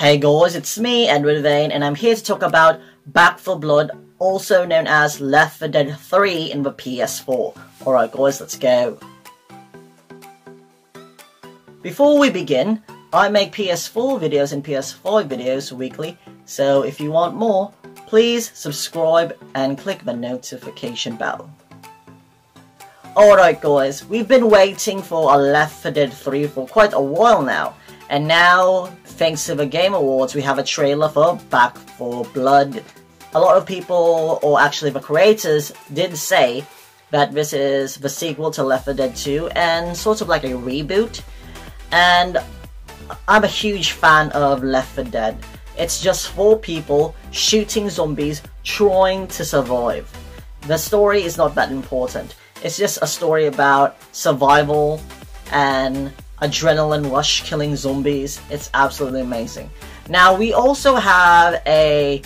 Hey guys, it's me, Eduard Vain, and I'm here to talk about Back 4 Blood, also known as Left 4 Dead 3 in the PS4. Alright guys, let's go. Before we begin, I make PS4 videos and PS5 videos weekly, so if you want more, please subscribe and click the notification bell. Alright guys, we've been waiting for a Left 4 Dead 3 for quite a while now. And now, thanks to the Game Awards, we have a trailer for Back 4 Blood. A lot of people, or actually the creators, did say that this is the sequel to Left 4 Dead 2 and sort of like a reboot. And I'm a huge fan of Left 4 Dead. It's just four people shooting zombies trying to survive. The story is not that important. It's just a story about survival and adrenaline rush killing zombies. It's absolutely amazing. Now we also have a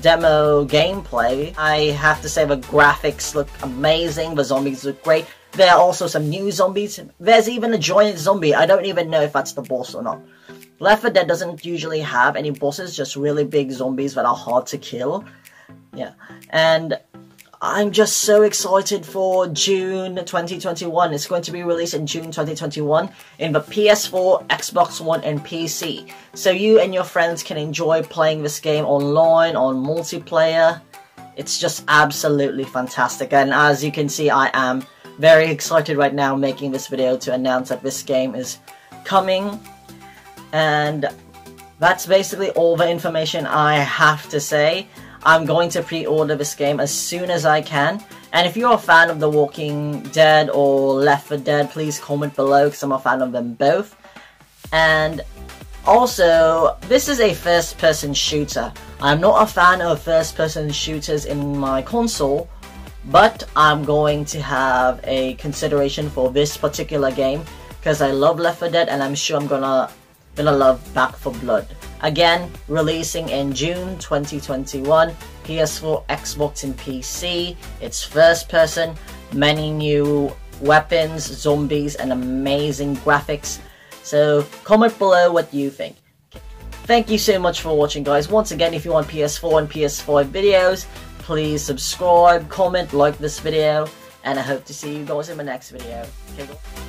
demo gameplay. I have to say the graphics look amazing, the zombies look great. There are also some new zombies. There's even a giant zombie. I don't even know if that's the boss or not. Left 4 Dead doesn't usually have any bosses, just really big zombies that are hard to kill. Yeah, and I'm just so excited for June 2021. It's going to be released in June 2021 in the PS4, Xbox One and PC. So you and your friends can enjoy playing this game online, on multiplayer. It's just absolutely fantastic. And as you can see, I am very excited right now making this video to announce that this game is coming. And that's basically all the information I have to say. I'm going to pre-order this game as soon as I can. And if you're a fan of The Walking Dead or Left 4 Dead, please comment below because I'm a fan of them both. And also, this is a first-person shooter. I'm not a fan of first-person shooters in my console, but I'm going to have a consideration for this particular game because I love Left 4 Dead and I'm sure I'm gonna love Back 4 Blood. Again, releasing in June 2021, PS4, Xbox and PC. It's first person, many new weapons, zombies and amazing graphics. So comment below what you think. Thank you so much for watching guys. Once again, if you want PS4 and PS5 videos, please subscribe, comment, like this video, and I hope to see you guys in my next video. Okay,